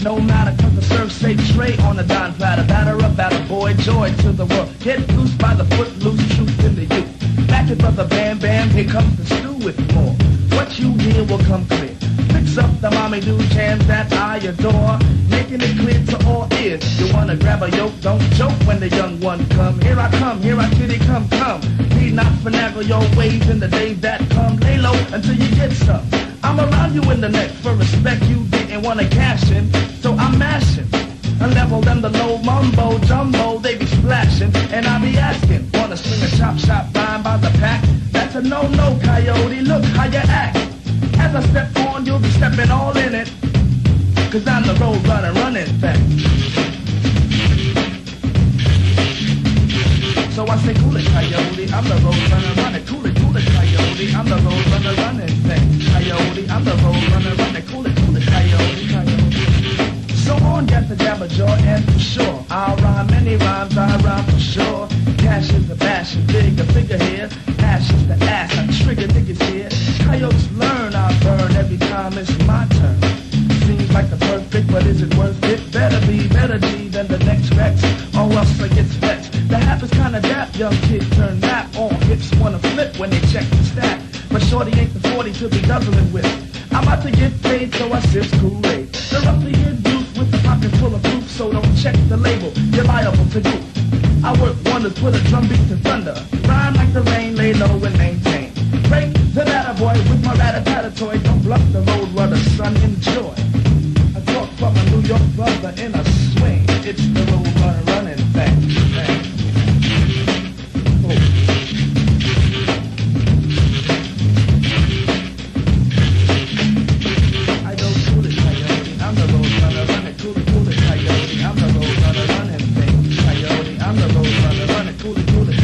ain't no matter, cause the serve safe tray on the dime platter. Batter a batter boy, joy to the world. Get loose by the foot loose, truth in the youth. Back it brother Bam Bam, here comes the stew with more. What you hear will come clear. Fix up the mommy do jams that I adore, making it clear to all ears. You wanna grab a yoke, don't joke when the young one come. Here I come, here I kitty come, come. Need not finagle your ways in the days that come. Lay low until you get some. I'm around you in the neck for respect you didn't wanna cash in, so I'm mashing. I level them the low mumbo jumbo, they be splashing, and I be asking, wanna swing a chop shop dime by the pack? That's a no-no, coyote, look how you act. As I step on, you'll be stepping all in it, cause I'm the Roadrunner running back. So I say, cool it, coyote, I'm the Roadrunner running. Cool it, coyote, I'm the Roadrunner running back. Coyote, I'm the Roadrunner running. Cool it, coyote, coyote. So on, get the jabber jaw, and for sure, I'll rhyme many rhymes, I rhyme for sure. Cash is the bash, bigger figure here. Ash is the ass, I trigger niggas here. Coyotes learn, I burn every time it's my turn. Seems like the perfect, but is it worth it? Better be than the next Rex, or else I get vexed. The half is kinda dap, young kid turn rap. All hips wanna flip when they check the stack. But shorty ain't the 40 to be doubling with. I'm about to get paid, so I sip Kool-Aid. The roughly in dude with the pocket full of proof, so don't check the label, you're liable to do. I work wonders, put a drum beat to thunder. Rhyme like the rain, lay low and maintain. Break the batter boy with my rat-a-tat-a toy. Don't bluff the road runner, son, enjoy. I talk from a New York brother in a swing. It's the road runner running back, back. Oh. I go cool it, coyote. I'm the road runner running. Cool it, coyote. I'm the road runner running back. Coyote, I'm the road runner running. Cool it, coyote.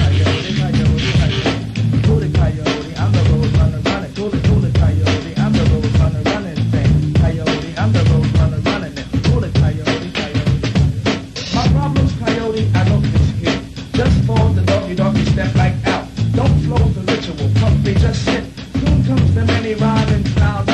Just sit. Soon comes the many rhyming sound.